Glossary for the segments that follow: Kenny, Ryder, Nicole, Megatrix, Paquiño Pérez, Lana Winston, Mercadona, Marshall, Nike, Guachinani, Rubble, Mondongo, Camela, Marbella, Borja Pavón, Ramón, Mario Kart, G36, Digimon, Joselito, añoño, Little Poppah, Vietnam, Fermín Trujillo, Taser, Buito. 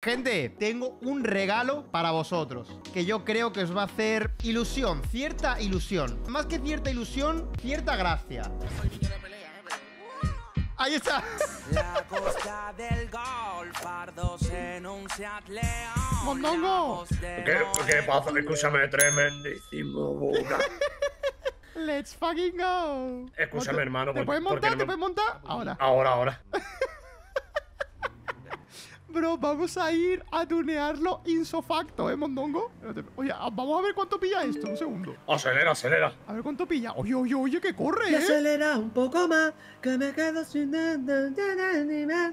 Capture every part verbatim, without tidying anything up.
Gente, tengo un regalo para vosotros que yo creo que os va a hacer ilusión, cierta ilusión. Más que cierta ilusión, cierta gracia. ¡Ahí está! La costa del gol, pardos en un Seat León. ¡Mondongo! ¿Qué, qué pasa? Escúchame, tremendísimo, buga. ¡Let's fucking go! Escúchame, hermano. ¿Te puedes montar? ¿Te puedes montar? Ahora. Ahora, ahora. Bro, vamos a ir a tunearlo insofacto, ¿eh, Mondongo? Oye, vamos a ver cuánto pilla esto, un segundo. Acelera, acelera. A ver cuánto pilla. Oye, oye, oye, que corre, ¿eh? Acelera un poco más, que me quedo sin...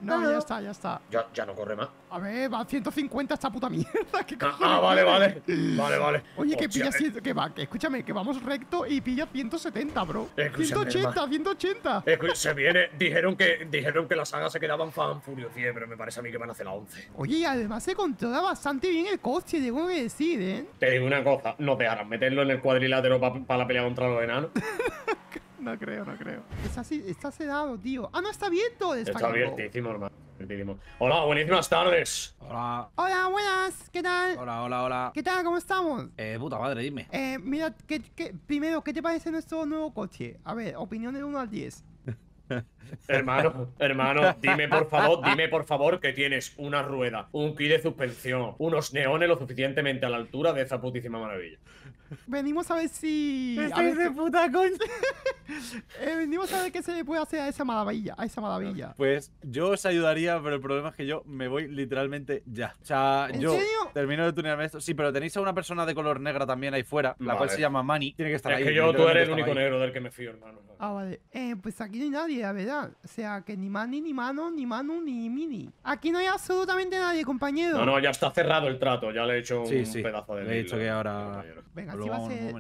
No, ya está, ya está. Ya, ya no corre más. A ver, va a ciento cincuenta esta puta mierda. ¿Qué cojones? Ah, vale, vale. Vale, vale. Oye, que pilla... Eh. Que va, que, escúchame, que vamos recto y pilla ciento setenta, bro. Escúchame, ciento ochenta, ciento ochenta. Escúchame, se viene... Dijeron que, dijeron que la saga se quedaban fan Furio diez, pero me parece a mí que van a hacer la once. Oye, y además se controla bastante bien el coche, tengo que decir, ¿eh? Te digo una cosa, no te harán meterlo en el cuadrilátero para pa la pelea contra los enanos. No creo, no creo. Está, está sedado, tío. Ah, no, está abierto. Está, está abiertísimo, hermano. Hola, buenísimas tardes. Hola. Hola, buenas. ¿Qué tal? Hola, hola, hola. ¿Qué tal? ¿Cómo estamos? Eh, puta madre, dime. Eh, mira, que, que, primero, ¿qué te parece nuestro nuevo coche? A ver, opinión de uno al diez. Hermano, hermano, dime por favor, dime por favor que tienes una rueda, un kit de suspensión, unos neones lo suficientemente a la altura de esa putísima maravilla. Venimos a ver si... A ver de que... puta coña. eh, venimos a ver qué se le puede hacer a esa maravilla, a esa maravilla. Pues yo os ayudaría, pero el problema es que yo me voy literalmente ya. O sea, ¿en yo serio? Termino de tunearme esto. Sí, pero tenéis a una persona de color negra también ahí fuera, la vale. cual se llama Manny. Tiene que estar es ahí. Es que yo, tú eres el único ahí. Negro del que me fío, hermano. Ah, vale. Eh, pues aquí no hay nadie, la verdad. O sea, que ni Manny, ni Mano, ni Manu, ni Mini. Aquí no hay absolutamente nadie, compañero. No, no, ya está cerrado el trato. Ya le he hecho sí, un sí. pedazo de... Le he dicho que ahora... Venga, así va a ser,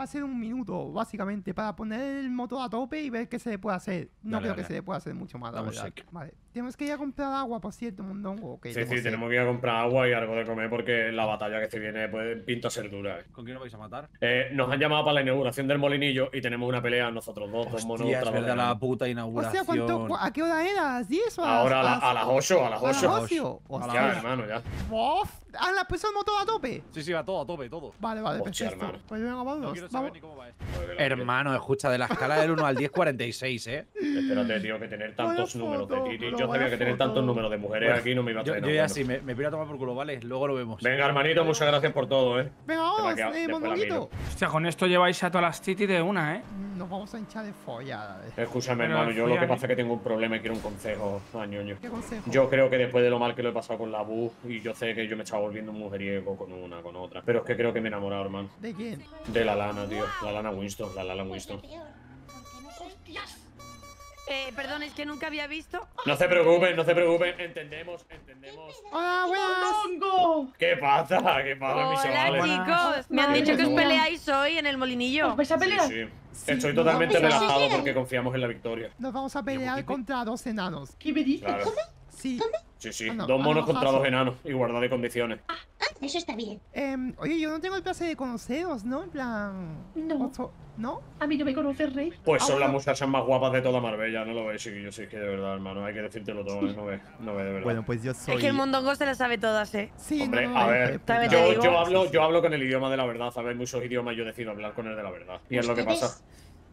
va a ser un minuto, básicamente, para poner el motor a tope y ver qué se le puede hacer. No dale, creo dale. que se le pueda hacer mucho más, la Vamos verdad. Vale. Tenemos que ir a comprar agua, por cierto, Mondongo. Okay, sí, sí, tenemos que ir a comprar agua y algo de comer porque la batalla que se viene puede, pinta ser dura. Eh. ¿Con quién lo vais a matar? Eh, nos han llamado para la inauguración del molinillo y tenemos una pelea nosotros dos, dos monos. Es verdad, la puta inauguración. O sea, ¿cuánto, cu ¿a qué hora era? ¿A las diez o a las...? Ahora a, la, a las ocho, a las ocho. ¿A las ocho? Hostia, ya, hermano, ya. ¡Bof! ¿Ah, la puesto el motor a tope? Sí, sí, va todo a tope, todo. Vale, vale, hostia, perfecto. Pues venga, vamos. No quiero saber ni cómo va esto. Hermano, escucha, de la escala del uno al diez, cuarenta y seis, ¿eh? Espérate, tío, que tener tantos números de titi. Yo sabía que tener tantos números de mujeres bueno, aquí no me iba a traer. Yo, yo ya bueno. sí, me, me voy a tomar por culo, ¿vale? Luego lo vemos. Venga, hermanito, muchas gracias por todo, ¿eh? Venga, vamos, eh, Mondonguito. Hostia, con esto lleváis a todas las titi de una, ¿eh? Nos vamos a hinchar de follada. ¿Eh? Escúchame, pero hermano, yo lo que pasa es que tengo un problema y quiero un consejo. Ah, ñoño. ¿Qué consejo? Yo creo que después de lo mal que lo he pasado con la bus, y yo sé que yo me estaba volviendo un mujeriego con una, con otra. Pero es que creo que me he enamorado, hermano. ¿De quién? De la Lana, tío. La Lana Winston, la Lana Winston. ¡Hostias! Eh, perdón, es que nunca había visto. No se preocupen, no se preocupen. Entendemos, entendemos. ¡Hola, buenas! ¿Qué pasa? ¿Qué pasa, mis chavales? Hola, chicos. Me han dicho que os peleáis hoy en el molinillo. ¿Os vais a pelear? Sí, sí. Estoy totalmente relajado porque confiamos en la victoria. Nos vamos a pelear contra dos enanos. ¿Qué me dices? Sí. Sí, sí. Dos monos contra dos enanos. Igualdad de condiciones. Eso está bien. Eh, oye, yo no tengo el placer de conoceros, ¿no? En plan... No. ¿No? A mí no me conoces, Rey. Pues son las muchachas más guapas de toda Marbella, no lo ves. Sí, yo sí que de verdad, hermano, hay que decírtelo todo, no ves, no ves de verdad. Bueno, pues yo soy... Es que el Mondongo se las sabe todas, ¿eh? Sí, hombre, no, a ver, yo, yo, hablo, yo hablo con el idioma de la verdad, ¿sabes? Muchos idiomas yo decido hablar con el de la verdad. Y es lo que pasa.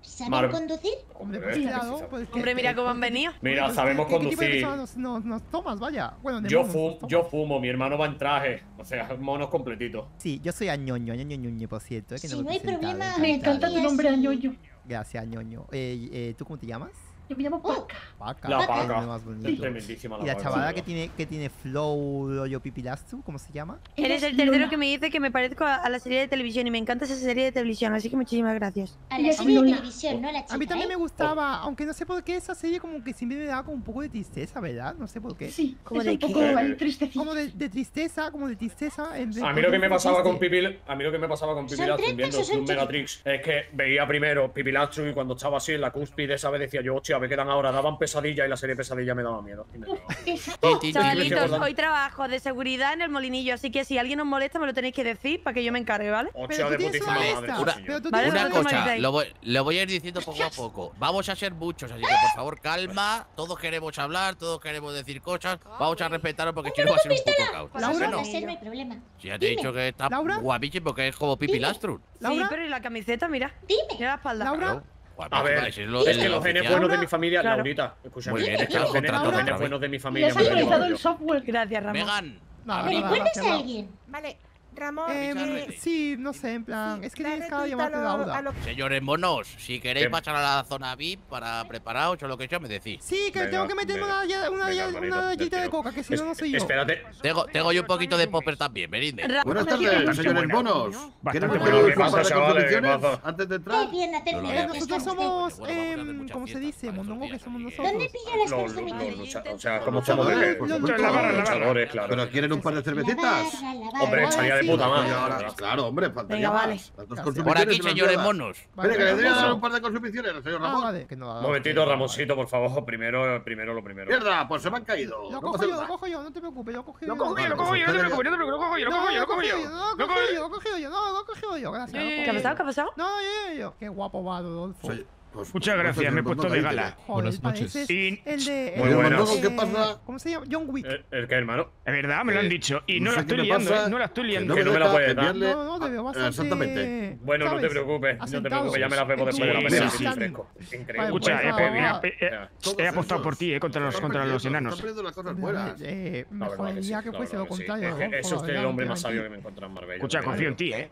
¿Saben conducir? Hombre, pues, cuidado, pues, hombre, mira cómo han venido. Mira, sabemos ¿qué, conducir. ¿Qué tipo de personas nos, nos tomas? Vaya. Bueno, de yo, fumo, nos yo fumo, mi hermano va en traje. O sea, monos completitos. Sí, yo soy añoño, añoño, por cierto. Eh, que si no, no hay problema. Me encanta tu nombre, añoño. Gracias, añoño. Eh, eh, ¿Tú cómo te llamas? Yo me llamo Paca. Paca. La Paca. Más sí. Tremendísima la Y la Paca, chavala sí, que tiene, que tiene flow, rollo pipilastu, ¿cómo se llama? Eres el tercero que me dice que me parezco a, a la serie de televisión y me encanta esa serie de televisión, así que muchísimas gracias. A la serie de televisión, ¿no? La chica, a mí también ¿eh? me gustaba, aunque no sé por qué esa serie como que siempre me daba como un poco de tristeza, ¿verdad? No sé por qué. Sí, como es de un poco de tristeza. Como de, de tristeza, como de tristeza. En de, a mí lo que me pasaba triste. con Pipil, a mí lo que me pasaba con Pipilastu viendo Megatrix es que veía primero Pipilastu y cuando estaba así en la cúspide, ¿sabes? Decía yo, hostia, demasiado. ¿Qué dan ahora? Daban Pesadilla y la serie Pesadilla me daba miedo. Me daba... Chavalitos, hoy trabajo de seguridad en el molinillo, así que si alguien os molesta me lo tenéis que decir para que yo me encargue, ¿vale? Pero tú tienes una lista. Una cosa, lo voy, lo voy a ir diciendo poco a poco. Vamos a ser muchos, así que por favor, calma. Todos queremos hablar, todos queremos decir cosas. Vamos a respetaros porque quiero hacer un puto caos. Laura, no es problema. Si ya te he dicho que está guapísimo porque es como Pipi Lastrum. Sí, pero y la camiseta, mira. Dime. Mira la espalda. Laura. Guapísimo, a ver, es, lo, es que los genes buenos de mi familia, claro. Laurita, escúchame, los genes buenos de mi familia. Les has actualizado el software. Gracias, Ramón. Megan. No, ¿me recuerdas a alguien? Vale, Ramón. Eh, eh, sí, no sé, en plan, es que tienes que llamarte Laura. Lo... Señores monos, si queréis ¿qué? Pasar a la zona V I P para prepararos o lo que sea, me decís. Sí, que venga, tengo que meterme venga, una gallita de coca, que si no, no soy yo. Espérate. Tengo yo un poquito de popper también, Merinde. Buenas tardes, señores monos. Bastante bueno, ¿qué pasa, chavales? Antes de entrar. Nosotros somos, ¿cómo se dice? Mondongo, que somos nosotros. ¿Dónde pillan las personas? O sea, como somos luchadores, claro. ¿Pero quieren un par de cervecitas? Hombre, estaría de puta madre. Claro, hombre, faltaría más. Por aquí, señores monos. Espera, que les voy a dar un par de consumiciones al señor Ramón. Un momentito, Ramoncito, por favor. Primero, primero, lo primero. Mierda, pues se me han caído. Lo cojo yo, lo cojo yo, no te preocupes. Lo cojo yo, lo cojo yo, lo cojo yo, lo cojo yo, lo cojo yo, lo cojo yo, lo cojo yo, lo cojo yo, lo cojo yo, lo cojo yo, gracias. ¿Qué ha pasado? ¿Qué ha pasado? No, yo, yo. Qué guapo va, Rodolfo. Pues, muchas gracias, me he puesto de gala. Buenas noches. El de. Muy buenas. ¿Qué pasa? ¿Cómo se llama? John Wick. ¿El, el qué, hermano? Es verdad, me lo han dicho. Y no, no la estoy liando, pasa, no la estoy liando. Que no me la puedes dar. No, no, te veo bastante. Exactamente. Bueno, ¿sabes? No te preocupes, asentado. No te preocupes, ya me las vemos después de la pelea. Sí, fresco. Increíble. Escucha, he apostado por ti, eh, contra los contra los enanos. Están perdiendo las cosas buenas. Me jodería que fuese lo contrario. Es usted el hombre más sabio que me encontré en Marbella. Escucha, confío en ti, eh.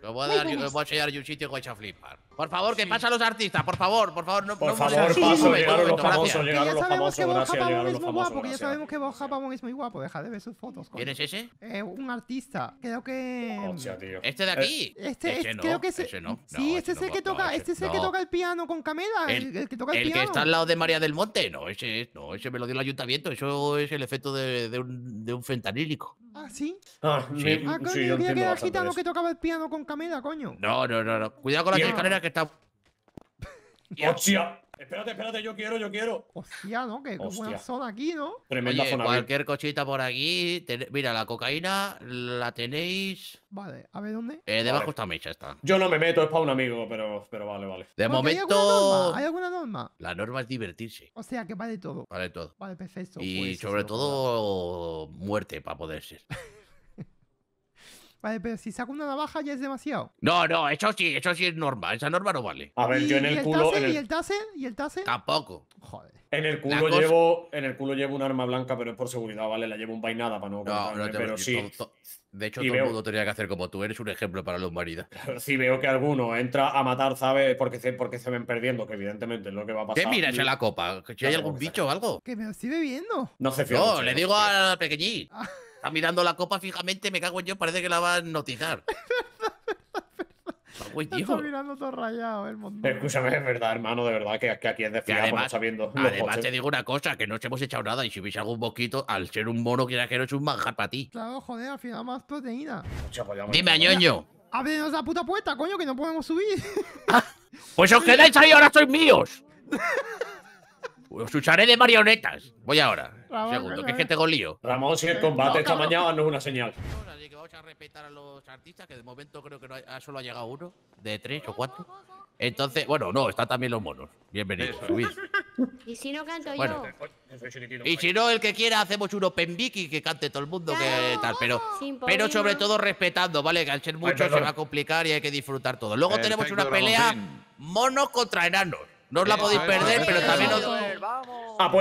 Lo voy a dar, lo voy a enseñar yo un sitio y voy a flipar. Por favor, que pasen los artistas, por favor, por favor, no. Por favor, paso, llegaron los famosos, llegaron los famosos, gracias, llegaron los famosos. Ya sabemos que Borja Pavón es muy guapo, deja de ver sus fotos. ¿Quién es ese? Eh, un artista, creo que. Este de aquí. Este, creo que ese no. Sí, este es el que toca, este es el que toca el piano con Camela, el que toca el piano. El que está al lado de María del Monte, no, ese. No, ese me lo dio el ayuntamiento. Eso es el efecto de, de, un, de un fentanílico. ¿Ah, sí? Ah, sí. Ah, coño, sí, yo creía que era gitano que tocaba el piano con Camela, coño. No, no, no, no. Cuidado con las escaleras que está. ¡Hostia! Espérate, espérate, yo quiero, yo quiero. Hostia, ¿no? Que buena zona aquí, ¿no? Tremenda zona. Cualquier cochita por aquí. Ten... Mira, la cocaína la tenéis. Vale, a ver dónde. Eh, debajo vale. Esta mecha está. Yo no me meto, es para un amigo, pero, pero vale, vale. De porque momento. ¿Hay alguna norma? ¿Hay alguna norma? La norma es divertirse. O sea, que vale todo. Vale todo. Vale, perfecto. Y pues, sobre todo, verdad. Muerte para poder ser. Vale, pero si saco una navaja ya es demasiado. No, no, eso sí, eso sí es norma. Esa norma no vale. A ver, yo en el culo… ¿Y el taser? ¿Y el taser? Tampoco. Joder. En el culo llevo… En el culo llevo un arma blanca, pero es por seguridad, ¿vale? La llevo un vainada para no… No, no te preocupes. De hecho, todo el mundo tendría que hacer como tú. Eres un ejemplo para la humanidad. Si veo que alguno entra a matar, ¿sabes? Porque se, porque se ven perdiendo, que evidentemente es lo que va a pasar. ¿Qué miras en la copa? ¿Que hay algún bicho o algo? Que me lo estoy bebiendo. No se fija. No, le digo a la pequeñín. Está mirando la copa fijamente, me cago en yo, parece que la va a notizar. Está mirando todo rayado el montón. Escúchame, es verdad, hermano, de verdad, que, que aquí es de fiar, no sabiendo. Además, te digo una cosa, que no te hemos echado nada, y si veis algún poquito, al ser un mono, quieras que no es un manjar para ti. Claro, joder, al final más proteína. Dime, añoño. Ábrenos la puta puerta, coño, que no podemos subir. Pues os quedáis ahí, ahora sois míos. Os usaré de marionetas. Voy ahora. Ramón, segundo, que, que es que tengo lío. Ramón, si el combate no, esta mañana no es una señal. Así que vamos a respetar a los artistas, que de momento creo que no ha, solo ha llegado uno, de tres o cuatro. Entonces, bueno, no, están también los monos. Bienvenidos, subid. ¿Y si no canto bueno, yo? Y si no, el que quiera, hacemos un open mic y que cante todo el mundo, claro, que tal. Pero, pero sobre todo respetando, ¿vale? Que al ser mucho ay, se va a complicar y hay que disfrutar todo. Luego perfecto, tenemos una pelea monos contra enanos. No os la podéis perder, pero también os,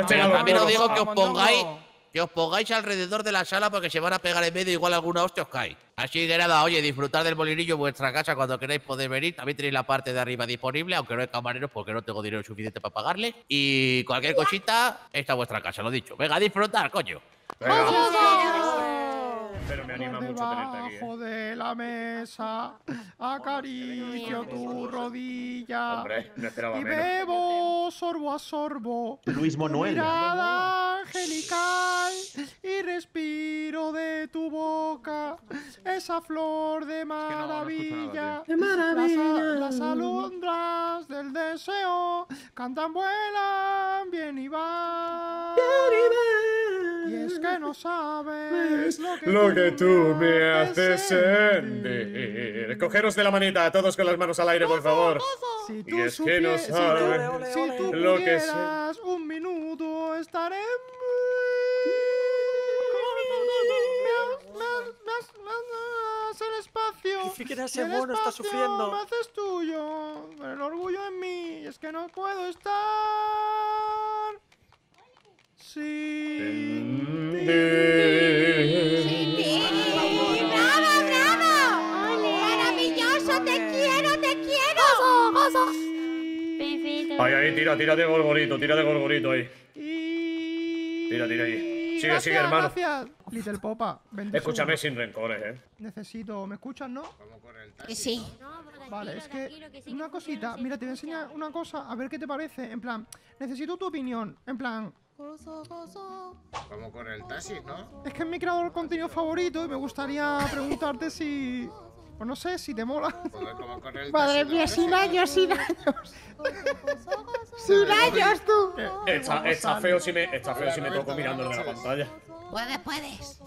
pero también os digo que os pongáis que os pongáis alrededor de la sala porque se van a pegar en medio, igual alguna hostia os cae. Así que nada, oye, disfrutad del molinillo en vuestra casa cuando queráis poder venir. También tenéis la parte de arriba disponible, aunque no hay camareros porque no tengo dinero suficiente para pagarles. Y cualquier cosita, está vuestra casa, lo dicho. Venga, disfrutad, coño. Pero me anima mucho tenerte aquí. Debajo de la mesa, acaricio tu rodilla. Hombre, no esperaba menos. Y bebo sorbo a sorbo. Luis Manuel. Mirada angelical y respiro de tu boca. Esa flor de maravilla, es que no, no escucho nada, tío. De maravilla. Las, las alondras del deseo cantan, vuelan, bien y van. Bien y, van. Y es que no sabes lo que, lo que tú me haces sentir. Cogeros de la manita, todos con las manos al aire, por favor. Si tú y es que no sabes si tú, si tú lo que seas. Un minuto estaré. El espacio, ni siquiera sé, bueno, está sufriendo. Me haces tuyo, el orgullo en mí, es que no puedo estar sin ti. Sin ti. ¡Bravo, bravo! ¡Maravilloso! ¡Te quiero, te quiero! ¡Oso, oso! Ahí, ahí, tira, tira de gorgorito, tira de gorgorito ahí. Tira, tira ahí. Sigue, gracias, sigue, hermano. Gracias. Little Popa, vente. Escúchame sin rencores, eh. Necesito. ¿Me escuchas, no? ¿Cómo corre el taxi? Sí. No, tranquilo, vale, es que, que sí, una cosita. Que mira, te voy a enseñar una cosa, a ver qué te parece. En plan, necesito tu opinión. En plan. ¿Cómo corre el taxi, no? Es que es mi creador de contenido favorito y me gustaría preguntarte si. Pues no sé, si te mola. ¿Cómo corre el taxi? Madre mía, sin años, sin años. ¡Sin años, tú! Está, está feo si me, está feo si me toco mirándolo en la pantalla. Puedes, puedes.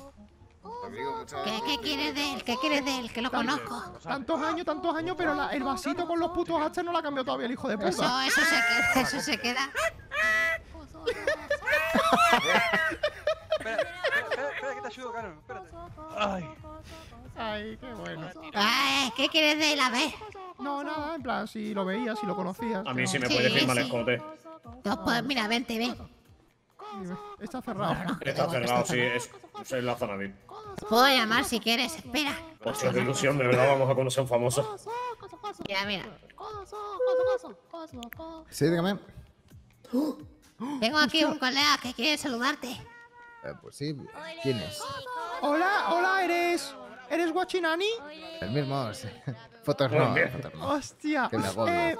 ¿Qué, qué quieres de él? ¿Qué quieres de él? Que lo conozco. Tantos años, tantos años, pero la, el vasito con los putos hachas no la ha cambiado todavía el hijo de puta. Eso, eso se queda, eso se queda. Espera, espera, espera, que te ayudo, Carmen, espérate. Ay. Ay, qué bueno. Ay, ¿qué quieres de él? A ver. No, nada, en plan, si lo veías, si lo conocías. A mí sí me sí, puede firmar sí. el escote. No, pues mira, vente, ven. Está cerrado. No, no, está no, cerrado, sí, es, es la zona V I P. Puedo llamar si quieres, espera. Pues qué ilusión, de verdad, vamos a conocer a un famoso. Mira, mira. Sí, dígame. Tengo aquí un colega que quiere saludarte. Eh, pues sí, ¿quién es? Hola, hola, eres... ¿Eres Guachinani? El mismo, sí. Fotos no, fotos no. Hostia. Eh,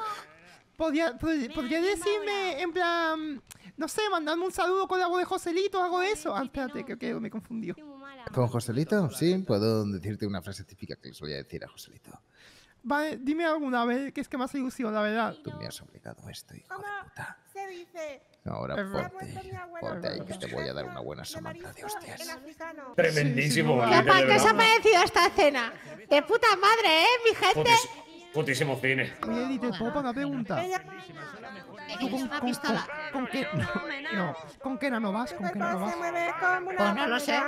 ¿podría, podría, ¿Podría decirme, en plan, no sé, mandarme un saludo con algo de Joselito, algo de eso? Ah, espérate, creo que me confundió. ¿Con Joselito? Sí, puedo decirte una frase típica que les voy a decir a Joselito. Vale, dime alguna vez, que es que me hace ilusión, la verdad. Tú me has obligado a esto, hijo de puta. Se dice... Ahora ponte, ponte ahí que te voy a dar una buena somanta de hostias. Tremendísimo. Sí, sí. ¿Qué os ha parecido esta cena? De puta madre, ¿eh, mi gente? Putis, putísimo cine. Oye, Edith, ¿puedo pagar una pregunta? ¿Tú con, con, con, con qué? No, no, ¿con qué no vas? ¿Con qué no vas? Pues no lo sé.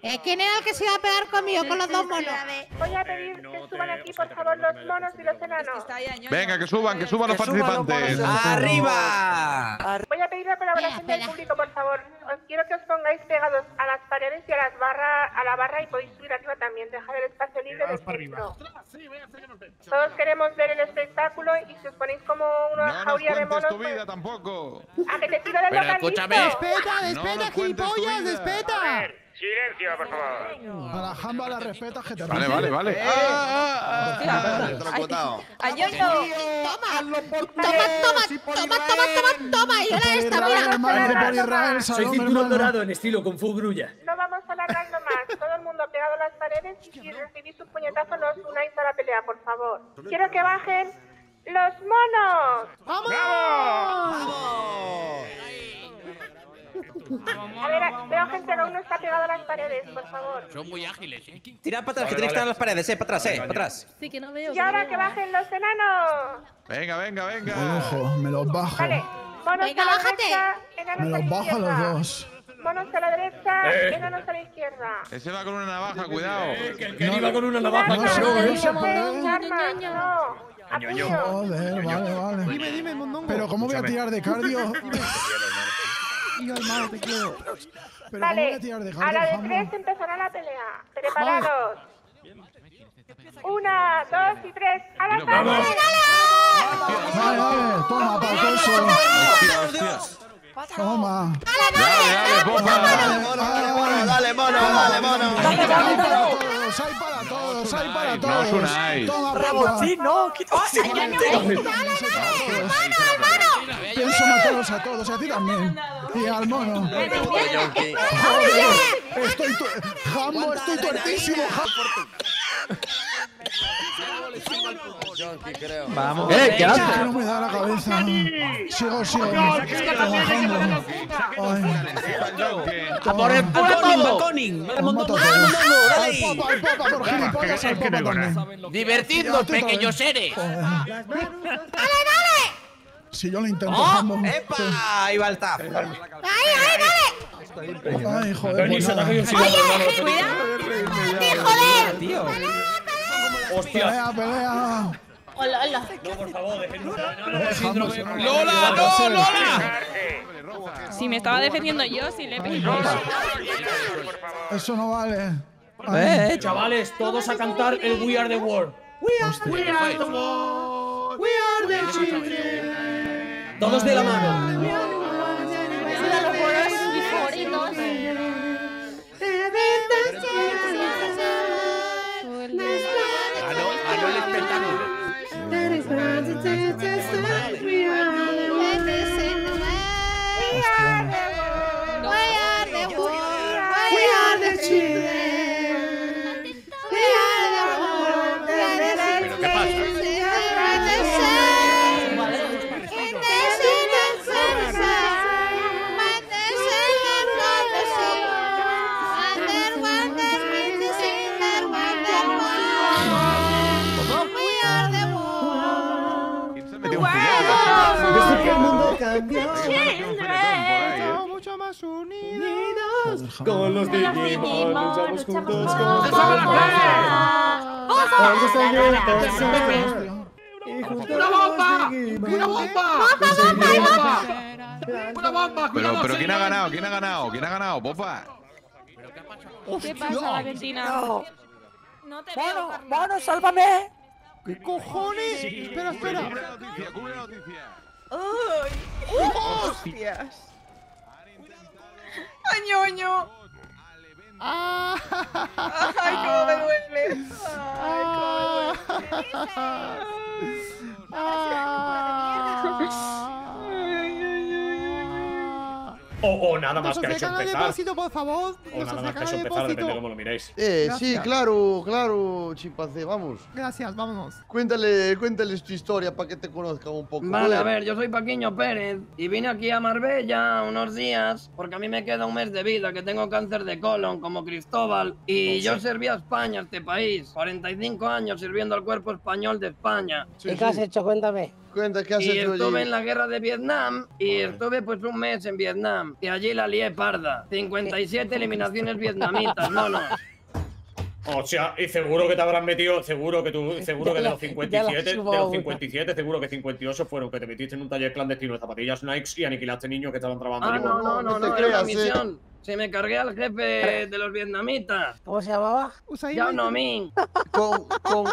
Eh, ¿Quién era el que se iba a pegar conmigo con los dos monos? Voy a pedir que suban aquí, por favor, los monos y los enanos. Venga, que suban, que suban los participantes. ¡Arriba! Voy a pedir la colaboración del público, por favor. Os quiero que os pongáis pegados a las paredes y a las barras, a la barra, y podéis subir arriba también. Dejad el espacio libre del centro. Todos queremos ver el espectáculo y si os ponéis como una jauría de monos... No nos cuentes tu vida tampoco. ¡A que te tiro del localito! ¡Escúchame! ¡Despeta, despeta, gilipollas, despeta! Silencio, por favor. A la jamba la respetas que te vale, vale, vale. ¡Eh! ¡Ah! ¡Ah! ¡Ah! ¡Toma! ¡Toma, toma, toma, toma, toma! ¡Y ahora esta, mira! Soy cinturón dorado en estilo con Fu Grulla. No vamos a alargar más. Todo el mundo pegado a las paredes y si recibís un puñetazo no os unáis a la pelea, por favor. Quiero que bajen los monos. ¡Vamos! ¡Vamos! A ver, veo gente que aún no está pegada a las paredes, por favor. Son muy ágiles, ¿eh? Tira para atrás, vale, que tenéis que estar en las paredes, eh, para atrás, eh, para atrás. Sí, que no veo. Y ahora que bajen los enanos. Venga, venga, venga. Me los bajo, me los bajo. Vale, monos venga, a la bájate. Derecha, enanos me los bajo a los dos. Monos a la derecha, eh. enanos a la izquierda. Ese va con una navaja, cuidado. Eh, que el que no, va con una navaja, no, no, no, no, no, no, no. Apuño. Joder, vale, vale. Dime, dime, Mondongo. Pero ¿cómo voy a tirar de cardio? Yo, hermano, te quiero. Pero vale, a, tirar de a la de tres empezará la pelea. Preparados. Una, dos y tres. ¡A la vamos! ¡Vale, vale! ¡Toma, Palcoso! ¡Toma! ¡Dale, dale, dale, dale, dale, dale, mono! ¡Dale, mono! ¡Dale, mono! ¡Hay para todos! ¡Hay para todos! ¡No unáis! ¡Rabotín, no! ¡Ay, dale, dale! ¡Dale, hermano! Pienso matarlos a todos, a ti también. Y al mono. Estoy… ¡Jambo, estoy tuertísimo! Vamos. Eh, ¿qué haces? No me da la cabeza. Sigo, sigo. ¡A por el puerto! ¡Divertidos, pequeños seres! ¡Dale, dale! Si yo lo intento, ¡oh! ¡Epa! Ahí va el tap. ¡Ahí, ahí, dale! ¡Ay, joder! ¡Oye, joder! ¡Tío! ¡Hostia! ¡Pelea, pelea! ¡Hola, hola! No, por favor, déjenme. ¡Lola, no, Lola! Si me estaba defendiendo yo, si le he pedido. Eso no vale. Eh, chavales, todos a cantar el We Are The World. We Are The World. We Are The Children. Todos de la mano. Es uno de los juegos favoritos. Con los Digimon luchamos juntos como somos. ¡Una bomba! ¡Una bomba! ¡Una bomba! Pero, pero ¿quién ha ganado? ¿Quién ha ganado? ¿Quién ha ganado? ¡Popa! ¿Qué pasa, Valentina? No te veo. ¡Mono, sálvame! ¿Qué cojones? Espera, espera. Cubre la noticia. ¡Uy! ¡Hostias! ¡Añoño! ¡Ah! ¡Ay, cómo me duele! ¡Ay, cómo me duele! ¡Ah! O, o nada más que ha hecho empezar. Por favor. O nada más que ha hecho empezar, depende de cómo lo miréis. Eh, sí, claro, claro, chimpancé, vamos. Gracias, vámonos. Cuéntale, cuéntales tu historia para que te conozcan un poco. Vale, a ver, yo soy Paquiño Pérez y vine aquí a Marbella unos días porque a mí me queda un mes de vida, que tengo cáncer de colon como Cristóbal. Y yo serví a España, a este país. cuarenta y cinco años sirviendo al cuerpo español de España. ¿Y qué has hecho? Cuéntame. Cuenta, ¿qué has y hecho estuve allí? En la guerra de Vietnam y vale. estuve pues un mes en Vietnam y allí la lié parda. cincuenta y siete eliminaciones vietnamitas, monos. O sea, y seguro que te habrán metido, seguro que tú, seguro que de los cincuenta y siete, de los cincuenta y siete, seguro que cincuenta y ocho fueron que te metiste en un taller clandestino de zapatillas Nike y aniquilaste niños que estaban trabajando. Ah, no, no, no, no, no era una misión. Se me cargué al jefe de los vietnamitas. ¿Cómo se llamaba? Yao No Min. Con, con,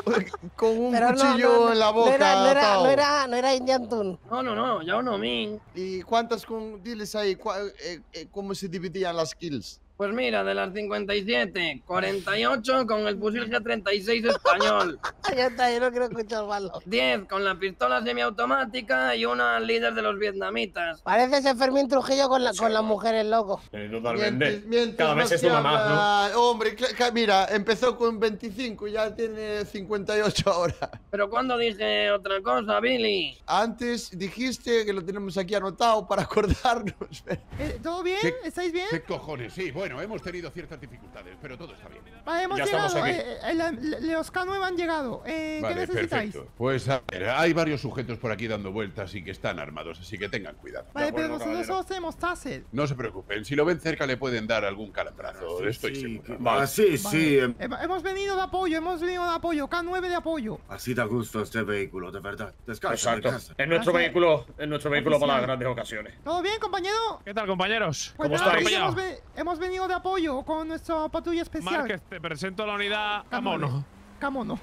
con un pero cuchillo no, no, en la boca. No era, no era, no era, no era Indian Tun. No, no, no, Yao No Min. ¿Y cuántas con, diles ahí? Cua, eh, eh, ¿Cómo se dividían las kills? Pues mira, de las cincuenta y siete, cuarenta y ocho con el fusil G treinta y seis español. Ya está, yo no quiero escuchar malo. diez con la pistola semiautomática y una líder de los vietnamitas. Pareces Fermín Trujillo con, la, con las mujeres, loco. Eh, totalmente. Mientras, mientras cada vez se suma más, ¿no? Hombre, mira, empezó con veinticinco, ya tiene cincuenta y ocho ahora. Pero ¿cuándo dije otra cosa, Billy? Antes dijiste que lo tenemos aquí anotado para acordarnos. Eh, ¿Todo bien? ¿Estáis bien? ¿Qué cojones? Sí, bueno. Bueno, hemos tenido ciertas dificultades, pero todo está bien. Vale, hemos ya llegado. Eh, eh, los K nueve han llegado. Eh, vale, ¿qué necesitáis? Perfecto. Pues a ver, hay varios sujetos por aquí dando vueltas y que están armados, así que tengan cuidado. Vale, pero nosotros solo hacemos taser. No se preocupen, si lo ven cerca le pueden dar algún calambrazo, sí, estoy sí. seguro. Vale, sí, sí. Vale. Eh, hemos venido de apoyo, hemos venido de apoyo, K nueve de apoyo. Así da gusto este vehículo, de verdad. Descansa en casa. Es nuestro Gracias. vehículo, es nuestro vehículo Oficial. para las grandes ocasiones. ¿Todo bien, compañero? ¿Qué tal, compañeros? Pues ¿Cómo estáis? Hemos, ve hemos venido de apoyo con nuestra patrulla especial. Márquez, te presento la unidad Camono. Camono.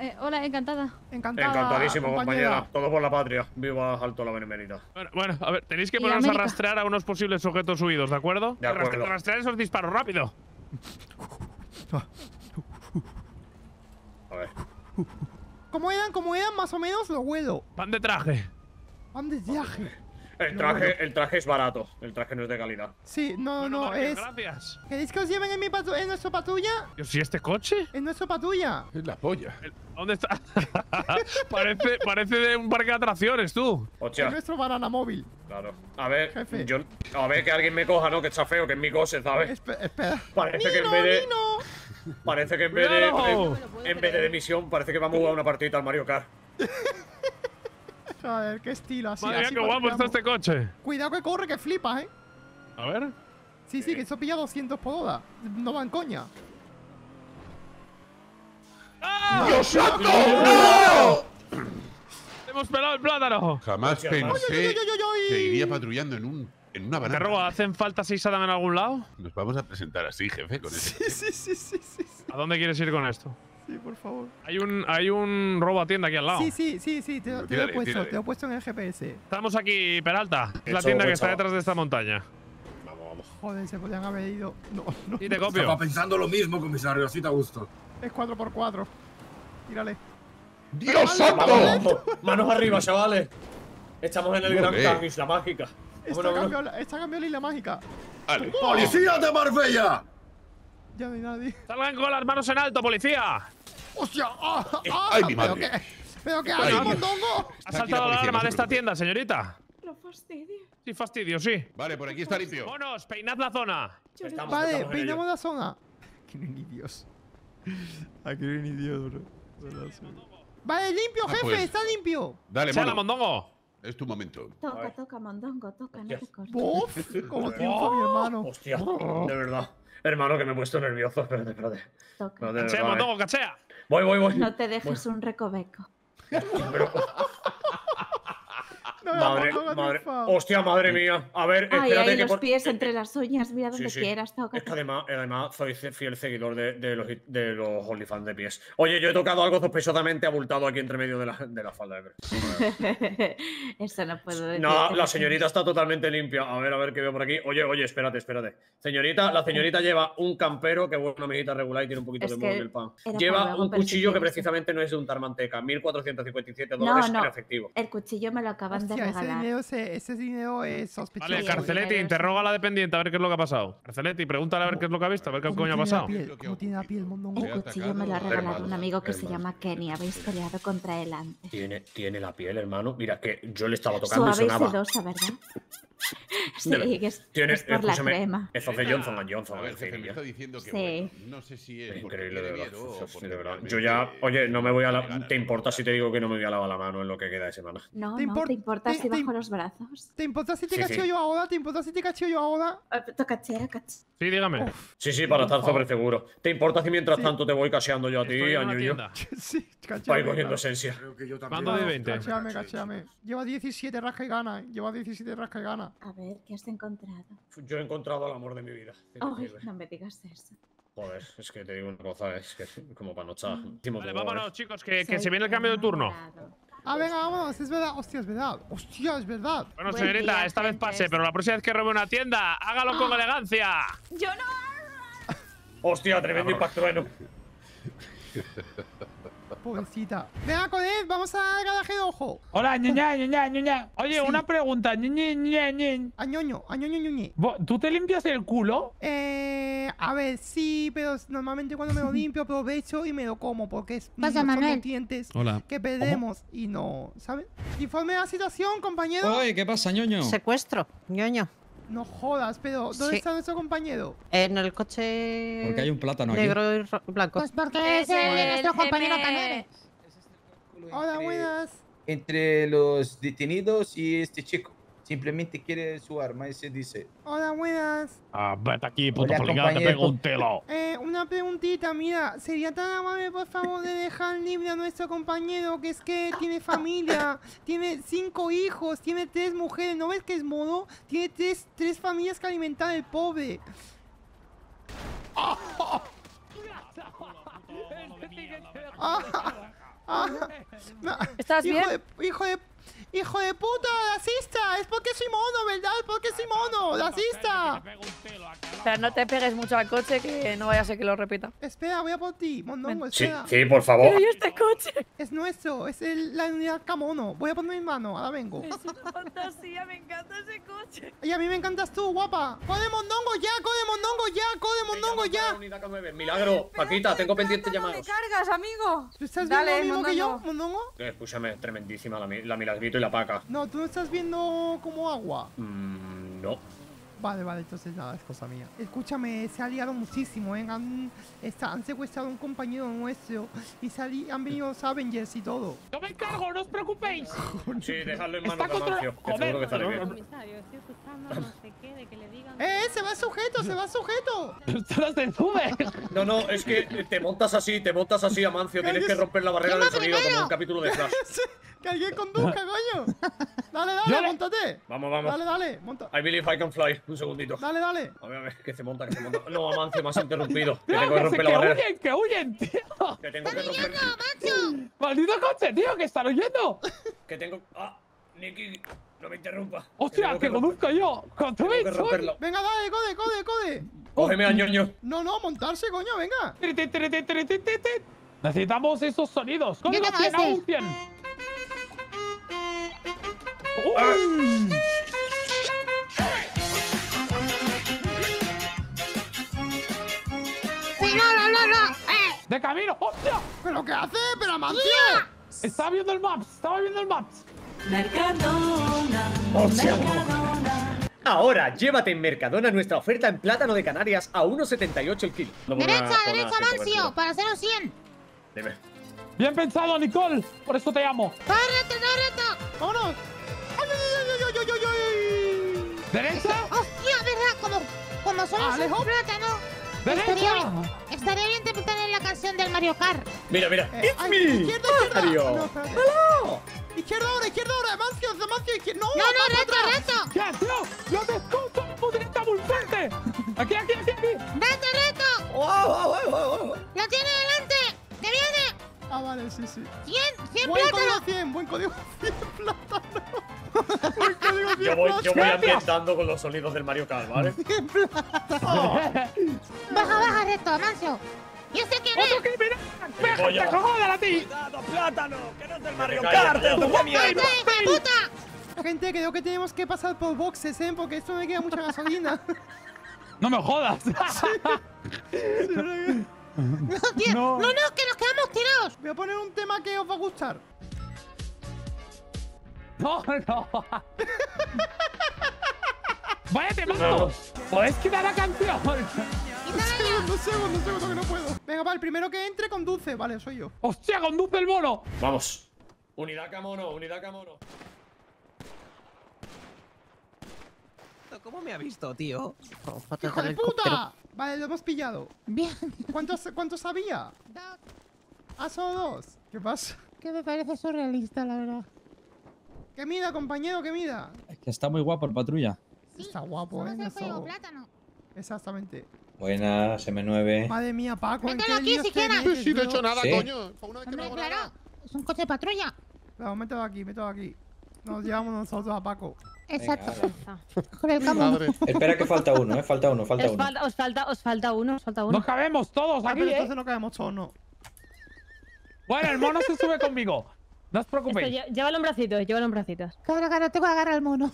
Eh, hola, encantada. Encantada. Encantadísimo, compañera. compañera. Todo por la patria. Viva Alto la Benemérita. Bueno, bueno, a ver, tenéis que ponernos a rastrear a unos posibles sujetos huidos, ¿de acuerdo? De acuerdo. Rastrear esos disparos, rápido. A ver. ¿Cómo eran? ¿Cómo eran? Más o menos lo huelo. Van de traje. Van de traje. El traje, no, no. el traje es barato, el traje no es de calidad. Sí, no, bueno, no, es... Gracias. ¿Queréis que os lleven en, mi patu... en nuestra patrulla? ¿Y este coche? En nuestra patrulla. Es la polla. El... ¿Dónde está? parece, parece de un parque de atracciones, tú. Hostia. Es nuestro banana móvil. Claro. A ver, jefe. Yo... A ver, que alguien me coja, ¿no? Que está feo, que es mi coche, ¿sabes? Espe espera. Parece Nino, que en vez de... Nino. Parece que en vez de... No. En, en vez de misión, parece que vamos a jugar una partidita al Mario Kart. A ver, qué estilo así. Madre mía, qué guapo está este coche. Cuidado que corre, que flipas, eh. A ver. Sí, sí, que eso pilla doscientos por hora. No van coña. ¡Ah! ¡Dios santo! ¡No! ¡Hemos pelado el plátano! Jamás pensé que iría patrullando en un. En una banana. Roba, ¿hacen falta seis Adam en algún lado? Nos vamos a presentar así, jefe, con sí, este. Sí, sí, sí, sí, sí. ¿A dónde quieres ir con esto? Sí, por favor. Hay un, hay un roba tienda aquí al lado. Sí, sí, sí, sí, te, te, tírale, lo he puesto, te lo he puesto en el G P S. Estamos aquí, Peralta. Es la tienda que está detrás de esta montaña. Vamos, vamos. Joder, se podían haber ido. No, no. Y te copio. Estaba pensando lo mismo, comisario, así te gusto. Es cuatro por cuatro. Tírale. ¡Dios santo! Manos, manos arriba, chavales. Estamos en el Gran Cambio, Isla Mágica. Esta cambió la Isla Mágica. Vale. ¡Policía de Marbella! Ya no hay nadie. Salgan con las manos en alto, policía. ¡Hostia! ¡Ah! ¡Ah! ¡Ay, mi madre! ¿Pero qué haces, Mondongo? ¿Ha saltado la alarma de esta tienda, señorita? No fastidio. Sí, fastidio, sí. Vale, por aquí está limpio. ¡Monos! ¡Peinad la zona! Estamos, vale, estamos peinamos la zona. Aquí no hay ni Dios. Aquí no hay ni Dios, bro. Vale, limpio, jefe, ah, pues. Está limpio. Dale, Mono. Mondongo. Es tu momento. Toca, toca, Mondongo, toca, hostia. No te cortes. ¡Uf! Como triunfa mi hermano. Hostia, de verdad. Hermano, que me he puesto nervioso. Espérate, espérate. Toca. No, cachea, Mondongo, cachea. Voy, voy, voy. No te dejes voy. Un recoveco. Pero... no, madre, no madre. Hostia, madre mía. A ver, ay, espérate ay, que… los por... pies entre las uñas. Mira donde sí, sí. quieras. Toca. Es que además, además, soy fiel seguidor de, de los, de los OnlyFans de pies. Oye, yo he tocado algo sospechosamente abultado aquí entre medio de la, de la falda. De... Eso no puedo decir. No, la señorita está totalmente limpia. A ver, a ver qué veo por aquí. Oye, oye, espérate, espérate. Señorita, la señorita lleva un campero que vuelve una mejita regular y tiene un poquito es de morro del pan. Lleva un cuchillo que precisamente no es de untar manteca. mil cuatrocientos cincuenta y siete dólares no, no. en efectivo. El cuchillo me lo acaban de… Hostia, ese dinero, ese, ese dinero es sospechoso. Vale, Carceletti, interroga a la dependiente a ver qué es lo que ha pasado. Carceletti, pregúntale a ver qué es lo que ha visto, a ver qué coño ha pasado. ¿Cómo tiene la piel, Mondongo? El cuchillo me lo ha regalado un amigo que se llama Kenny. Habéis peleado contra él antes. Tiene, tiene la piel, hermano. Mira, que yo le estaba tocando y sonaba. Suave y sedosa, ¿verdad? Sí, que es, es por la crema. Eso de Johnson and Johnson. A ver, jefe, me está diciendo que bueno, no sé si es increíble, de verdad. De verdad. Yo ya… Oye, no me voy a la… ¿Te importa si te digo que no me voy a lavar la mano en lo que queda de semana? No, no, te importa si bajo los brazos. ¿Te importa si te cacheo yo ahora? ¿Te importa si te cacheo yo ahora? Sí, dígame. Sí, sí, para estar sobre seguro. ¿Te importa si mientras tanto te voy cacheando yo a ti, a Ñuño? Sí, cacheame. Para ir cogiendo esencia. Mando de veinte. Cacheame, cacheame. Lleva diecisiete rasca y gana, eh. Lleva diecisiete rasca y gana. A ver, ¿qué has encontrado? Yo he encontrado el amor de mi vida. Ay, no me digas eso. Joder, es que te digo una cosa, es que como para no echar. Vale, vámonos, chicos, que, que se viene el cambio de turno. Ah, venga, vámonos, es verdad. Hostia, es verdad. Hostia, es verdad. Bueno, buen señorita, día, esta vez pase, pero la próxima vez que robe una tienda, hágalo ah. con elegancia. Yo no. Hostia, tremendo impacto, bueno. Pobrecita. Venga, con él, vamos a dar garaje de ojo. Hola, ñoña, ñoña, ñoña. Oye, sí. una pregunta. Ñoña, ñoña, ñoña. Añoño, añoño, ñoña. ¿Tú te limpias el culo? Eh, a ver, sí, pero normalmente cuando me lo limpio aprovecho y me lo como porque es pasa, no Manuel. Son dientes Hola. Que perdemos ¿Cómo? Y no, ¿sabes? Informe de la situación, compañero. Oye, ¿qué pasa, ñoño? Secuestro, ñoño. No jodas, pero ¿dónde sí. está nuestro compañero? En el coche. Porque hay un plátano negro aquí. Negro y blanco. Pues porque es, es el, el nuestro compañero Canere. Hola, buenas. Entre los detenidos y este chico. Simplemente quiere su arma y se dice. Hola, buenas. Ah, vete aquí, puto policía, te pego un telo. Eh, una preguntita, mira. ¿Sería tan amable, por favor, de dejar libre a nuestro compañero? Que es que tiene familia, tiene cinco hijos, tiene tres mujeres. ¿No ves que es mono? Tiene tres, tres familias que alimentar el pobre. ¿Estás bien? Hijo de, hijo de puta, racista. Es porque soy mono, ¿verdad? Es porque soy mono. ¡Racista! Pero no te pegues mucho al coche, que no vaya a ser que lo repita. Espera, voy a por ti, Mondongo, espera. Sí, sí, por favor. Pero yo este coche. Es nuestro, es el, la unidad Camono. Voy a poner mi mano, ahora vengo. Es una fantasía, me encanta ese coche. Y a mí me encantas tú, guapa. ¡Code Mondongo ya! ¡Code Mondongo ya! ¡Code Mondongo ya! Unidad Milagro, Paquita, tengo pendiente llamadas. ¿Te cargas, amigo? ¿Tú estás viendo lo mismo que yo, Mondongo? Escúchame, tremendísima la, la Milagrito y la Paca. No, tú no estás viendo como agua. Mm, no. Vale, vale, entonces nada, es cosa mía. Escúchame, se ha liado muchísimo, ¿eh? Han, está, han secuestrado a un compañero nuestro y se ha li, han venido los Avengers y todo. ¡No me encargo, no os preocupéis! Sí, dejadlo en manos de Amancio, que seguro que sale bien. ¡Eh, se va sujeto, se va sujeto! ¡Solo se sube! No, no, es que te montas así, te montas así, Amancio. Tienes que romper la barrera del sonido como un capítulo de Flash. ¡Que alguien conduzca, coño! ¡Dale, dale, montate! Vamos, vamos. Dale, dale, monta. I believe I can fly. Un segundito. Dale, dale. A ver, a ver, que se monta, que se monta. No, Amancio, me has interrumpido. Que tengo que romper la barrera. ¡Que huyen, que huyen, tío! ¡Que tengo que romper! ¡Maldito coche, tío, que están huyendo! Que tengo… ¡Ah! Nicky, no me interrumpa. ¡Hostia, que conduzco yo! ¡Contrúbelo! ¡Venga, dale, code, code, code! ¡Cógeme a ñoño! No, no, montarse, coño, venga. Necesitamos esos sonidos. ¡Cómo los cien a un cien! ¡Uy! ¡De camino! ¡Hostia! ¿Pero qué hace? ¡Pero Amancio! Estaba viendo el maps, estaba viendo el maps. Mercadona, ¡hostia! Mercadona. Ahora, llévate en Mercadona nuestra oferta en plátano de Canarias a uno setenta y ocho el kilo. No, derecha, una, derecha, Amancio, para hacer un cien. Dime. Bien pensado, Nicole. Por eso te amo. ¡Está recta, está recta! ¡Vámonos! ¡Ay, ay, ay, ay, ay, ay! ¿Derecha? ¡Hostia, verdad! Como, como somos un plátano. Estaría bien, estaría bien interpretar en la canción del Mario Kart. Mira, mira. Eh, It's ay, me. Izquierda, izquierda. Mario. No, no. Izquierda ahora, izquierda ahora. Amancio, Amancio, izquierda. No, no, no, reto, reto. Ya, no. No te escucho, pudrita abultante. Aquí, aquí, aquí, aquí. Reto, reto. Oh, oh, oh, oh, oh. Lo tiene delante. Te viene. Ah, vale, sí, sí. cien, cien buen plátano. Código cien, buen código cien plátano. Buen código cien yo voy, plátano. Yo voy ambientando con los sonidos del Mario Kart, ¿vale? cien plátano. Baja, baja, recto, Amancio. Yo sé quién es. ¡Otro criminal! ¡Péjate, cojones a ti! ¡Cuidado, plátano! ¡Que no es del Mario Kart! ¡Te lo toco mierda! ¡Puta! Gente, creo que tenemos que pasar por boxes, ¿eh? Porque esto me queda mucha gasolina. ¡No me jodas! Sí. No, tío. No. no, no, que nos quedamos tirados. Voy a poner un tema que os va a gustar. No, no. Vaya temazo. Podéis quitar la canción. No sé, no sé, no sé, que no puedo. Venga, va, el primero que entre conduce. Vale, soy yo. ¡Hostia, conduce el mono! Vamos. Unidad Camono, unidad Camono. ¿Cómo me ha visto, tío? ¡Hijo de puta! Vale, lo hemos pillado. Bien. ¿Cuántos, cuántos había? Dos. Ah, solo dos. ¿Qué pasa? Que me parece surrealista, la verdad. ¡Que mida, compañero, que mida! Es que está muy guapo el patrulla. Sí, está guapo, ¿eh? Plátano. Exactamente. Buenas, M nueve. Madre mía, Paco. Mételo aquí si quieres. Sí, no he hecho nada, sí. Coño. Una vez que no, claro. Es un coche de patrulla. Claro, mételo aquí, mételo aquí. Nos llevamos nosotros a Paco. Exacto. Venga, madre. Espera que falta uno, eh. Falta uno, falta os uno. Falta, os, falta, os falta uno, os falta uno. No cabemos todos aquí, ah, pero entonces ¿eh? No cabemos todos, no. Bueno, el mono se sube conmigo. No os preocupéis. Esto, llévalo en bracitos, llévalo en bracitos. Claro, claro, tengo que agarrar al mono.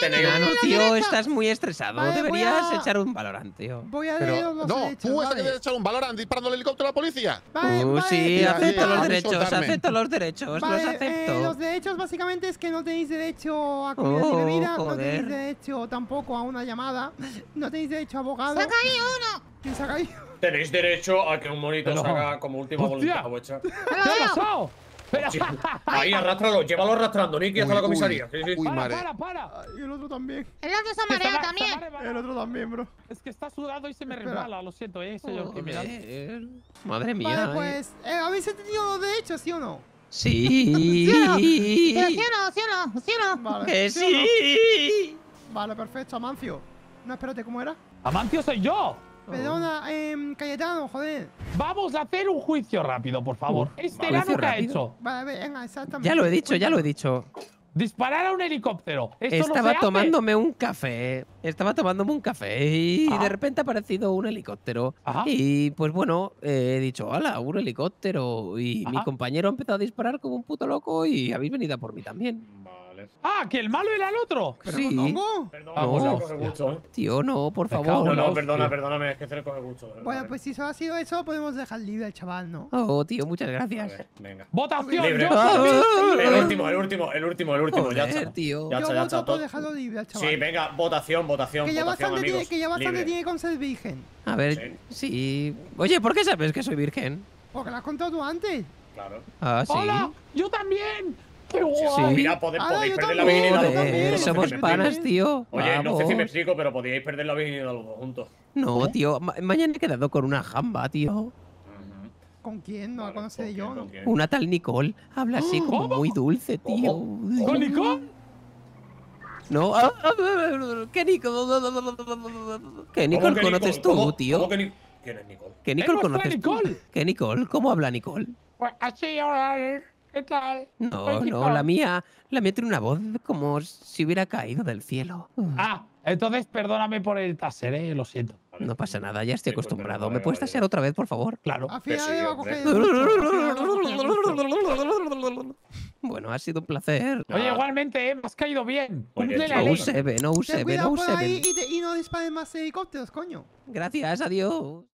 Tenegano, tío, estás muy estresado. Vale, Deberías a... echar un Valorant, tío. Voy a leer los No, derechos, tú vale. Estás echar un Valorant disparando el helicóptero a la policía. Vale, uh, vale, sí, acepto sí, los derechos, acepto los derechos, vale, los acepto. Eh, los derechos básicamente es que no tenéis derecho a comida oh, y bebida, joder. No tenéis derecho tampoco a una llamada, no tenéis derecho a abogado. ¡Saca ahí uno! ¿Quién saca ahí? Tenéis derecho a que un monito no. Salga como última voluntad a vuestra. ¿Qué ha pasado? Ahí, arrástralo, llévalo arrastrando, Nicky, hasta la comisaría. Uy, sí, sí. Uy, para, para, para. Y el otro también. El otro se ha mareado también. El otro también, bro. Es que está sudado y se me Espera. Resbala, lo siento, eh, señor. Oh, madre. madre mía. Vale, pues, eh. Eh, ¿habéis entendido los derechos, sí o no? Sí. ¿Sí o no? ¿Sí o no? ¿Sí o no? ¿Sí o no? Vale. Que sí. ¿Sí o no? Vale, perfecto, Amancio. No, espérate, ¿cómo era? ¡Amancio soy yo! Perdona, eh, Cayetano, joder. Vamos a hacer un juicio rápido, por favor. Este gano que ha hecho. Vale, venga, exactamente. Ya lo he dicho, ya lo he dicho. Disparar a un helicóptero. Esto Estaba no tomándome hace. un café. Estaba tomándome un café y ah. de repente ha aparecido un helicóptero. Ajá. Y pues bueno, eh, he dicho, hola, un helicóptero. Y Ajá. mi compañero ha empezado a disparar como un puto loco y habéis venido a por mí también. Vale. Ah, que el malo era el otro. ¿Pero sí. ¿Mondongo? Perdona, no, se le coge mucho, ¿eh? Tío, no, por favor. No, no, perdona, perdóname, es que se le coge mucho. Bueno, vale. Pues si eso ha sido eso, podemos dejar libre al chaval, ¿no? Oh, tío, muchas gracias. Ver, venga. ¡Votación! Libre. El último, el último, el último, el último. Joder, ya está, tío. Ya está, ya está. Yo voto dejarlo libre al chaval. Sí, venga, votación, votación. Que ya bastante tiene, que ya bastante tiene con ser virgen. A ver, sí. sí. Oye, ¿por qué sabes que soy virgen? Porque lo has contado tú antes. Claro. Ah, sí. ¡Hola! ¡Yo también! ¡Qué guay! Sí. Mira, podéis, podéis ah, perder también. la virginidad. Joder, no somos si panas, tío. Oye, Vamos. no sé si me explico, pero podíais perder la virginidad los dos juntos. No, ¿Eh? tío. Ma mañana he quedado con una jamba, tío. ¿Con quién? No la vale, conoce yo. Quién, Una tal Nicole. Habla así como ¿Cómo? muy dulce, tío. ¿Cómo? ¿Con Nicole? No. ¿Qué Nicole? ¿Qué Nicole conoces tú, ¿Cómo? tío? ¿Cómo que ni... ¿Quién es Nicole? ¿Qué Nicole conoces Nicole? tú? ¿Qué Nicole? ¿Cómo habla Nicole? Pues así, hola. ¿Qué tal? No, no, la mía. La mía tiene una voz como si hubiera caído del cielo. Ah, entonces perdóname por el taser, eh. Lo siento. No pasa nada, ya estoy acostumbrado. ¿Me puedes tasear otra vez, por favor? Claro. Bueno, ha sido un placer. Oye, igualmente, ¿eh? Me has caído bien. No use, no use, no use. Y no disparen más helicópteros, coño. Gracias, adiós.